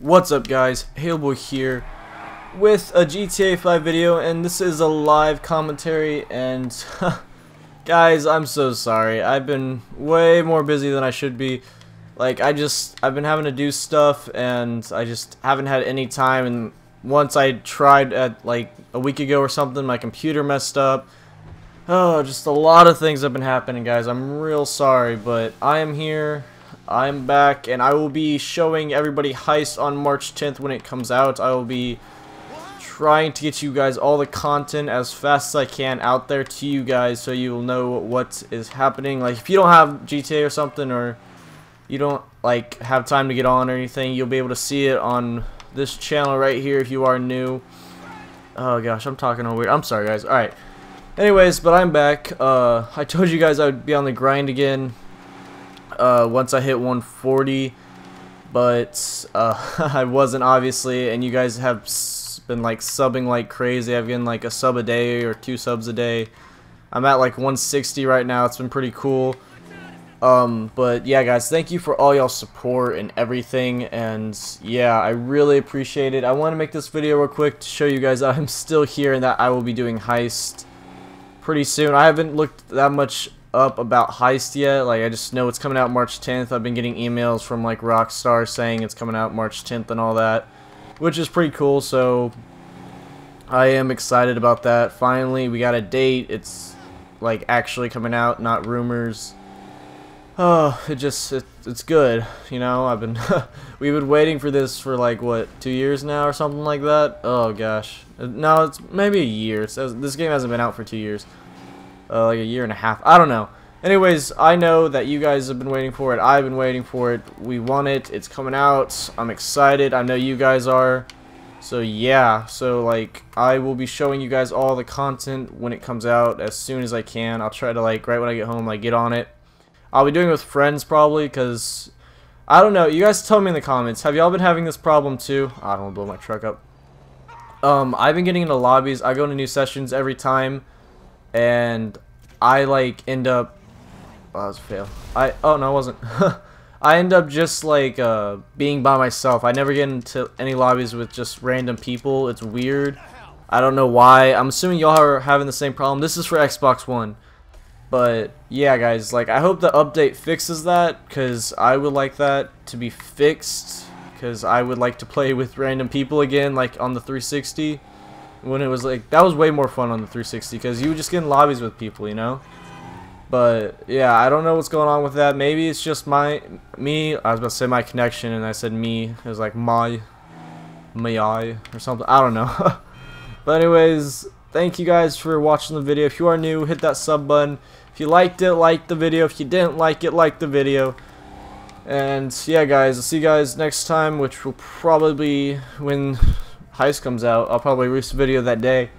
What's up guys, Haleboy here with a GTA 5 video, and this is a live commentary. And guys, I'm so sorry, I've been way more busy than I should be. Like, I've been having to do stuff and I just haven't had any time. And once I tried at like a week ago or something, my computer messed up. Oh, just a lot of things have been happening, guys. I'm real sorry, but I am here, I'm back, and I will be showing everybody Heist on March 10th when it comes out. I will be trying to get you guys all the content as fast as I can out there to you guys, so you'll know what is happening. Like, if you don't have GTA or something, or you don't like have time to get on or anything, you'll be able to see it on this channel right here if you are new. Oh gosh, I'm talking all weird. I'm sorry guys. Alright. Anyways, but I'm back. I told you guys I would be on the grind again once I hit 140, but I wasn't, obviously, and you guys have been like subbing like crazy. I've been like a sub a day or 2 subs a day. I'm at like 160 right now. It's been pretty cool. But yeah guys, thank you for all y'all support and everything, and yeah, I really appreciate it. I want to make this video real quick to show you guys that I'm still here and that I will be doing Heist pretty soon. I haven't looked that much up about Heist yet. Like, I just know it's coming out March 10th. I've been getting emails from like Rockstar saying it's coming out March 10th and all that, which is pretty cool. So I am excited about that. Finally, we got a date. It's like actually coming out, not rumors. Oh, it's good, you know. We've been waiting for this for like what, 2 years now or something like that. Oh gosh, no, it's maybe a year. It says this game hasn't been out for 2 years. Like a year and a half, I don't know. Anyways, I know that you guys have been waiting for it. I've been waiting for it. We want it. It's coming out. I'm excited. I know you guys are. So yeah, so like, I will be showing you guys all the content when it comes out as soon as I can. I'll try to, like, right when I get home, like, get on it. I'll be doing it with friends probably, because I don't know. You guys tell me in the comments, have y'all been having this problem too? I don't want to blow my truck up. I've been getting into lobbies. I go into new sessions every time, and I like end up, oh, that was a fail. Oh no, I wasn't. I end up just like being by myself. I never get into any lobbies with just random people. It's weird. I don't know why. I'm assuming y'all are having the same problem. This is for Xbox One. But yeah guys, like, I hope the update fixes that, because I would like that to be fixed, because I would like to play with random people again, like on the 360. When it was like, that was way more fun on the 360, because you would just get in lobbies with people, you know. But yeah, I don't know what's going on with that. Maybe it's just me. I was about to say my connection, and I said me. It was like my eye or something, I don't know. But anyways, thank you guys for watching the video. If you are new, hit that sub button. If you liked it, like the video. If you didn't like it, like the video. And yeah guys, I'll see you guys next time, which will probably be when Heist comes out. I'll probably release a video that day.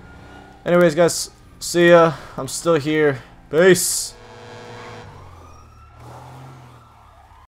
Anyways guys, see ya. I'm still here. Peace.